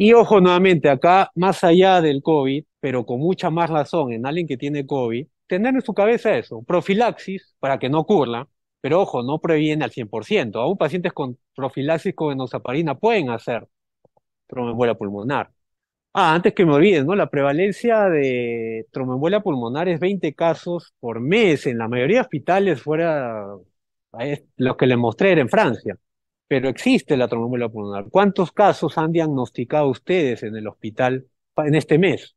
Y ojo nuevamente, acá, más allá del COVID, pero con mucha más razón en alguien que tiene COVID, tener en su cabeza eso, profilaxis, para que no ocurra, pero ojo, no previene al 100%. Aún pacientes con profilaxis con enoxaparina pueden hacer tromboembolia pulmonar. Ah, antes que me olviden, ¿no? La prevalencia de tromboembolia pulmonar es 20 casos por mes, en la mayoría de hospitales fuera los que les mostré era en Francia. Pero existe la tromboembolia pulmonar. ¿Cuántos casos han diagnosticado ustedes en el hospital en este mes?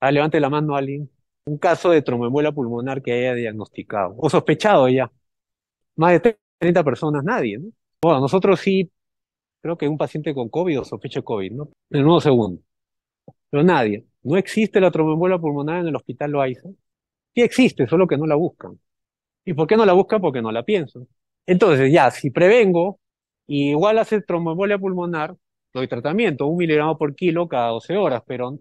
Ah, levante la mano alguien. Un caso de tromboembolia pulmonar que haya diagnosticado o sospechado ya. Más de 30 personas, nadie, ¿no? Bueno, nosotros sí, creo que un paciente con COVID o sospecha COVID, ¿no? En el nuevo segundo. Pero nadie. No existe la tromboembolia pulmonar en el hospital Loaiza. Sí existe, solo que no la buscan. ¿Y por qué no la buscan? Porque no la piensan. Entonces ya, si prevengo, y igual hace tromboembolia pulmonar, doy tratamiento, 1 mg/kg cada 12 horas, pero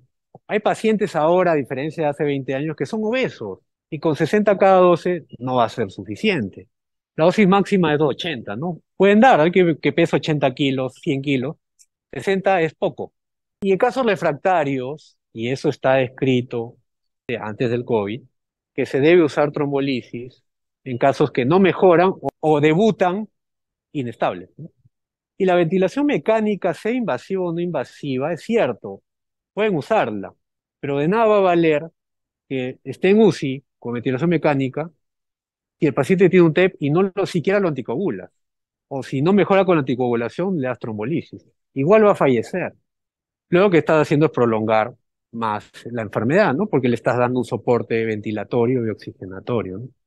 hay pacientes ahora, a diferencia de hace 20 años, que son obesos, y con 60 cada 12 no va a ser suficiente. La dosis máxima es 280, ¿no? Pueden dar, hay que pesa 80 kilos, 100 kilos, 60 es poco. Y en casos refractarios, y eso está escrito antes del COVID, que se debe usar trombolisis en casos que no mejoran o debutan inestables, ¿no? Y la ventilación mecánica, sea invasiva o no invasiva, es cierto, pueden usarla, pero de nada va a valer que esté en UCI con ventilación mecánica y el paciente tiene un TEP y no siquiera lo anticoagulas. O si no mejora con la anticoagulación, le das trombolisis. Igual va a fallecer. Lo que estás haciendo es prolongar más la enfermedad, ¿no? Porque le estás dando un soporte ventilatorio y oxigenatorio, ¿no?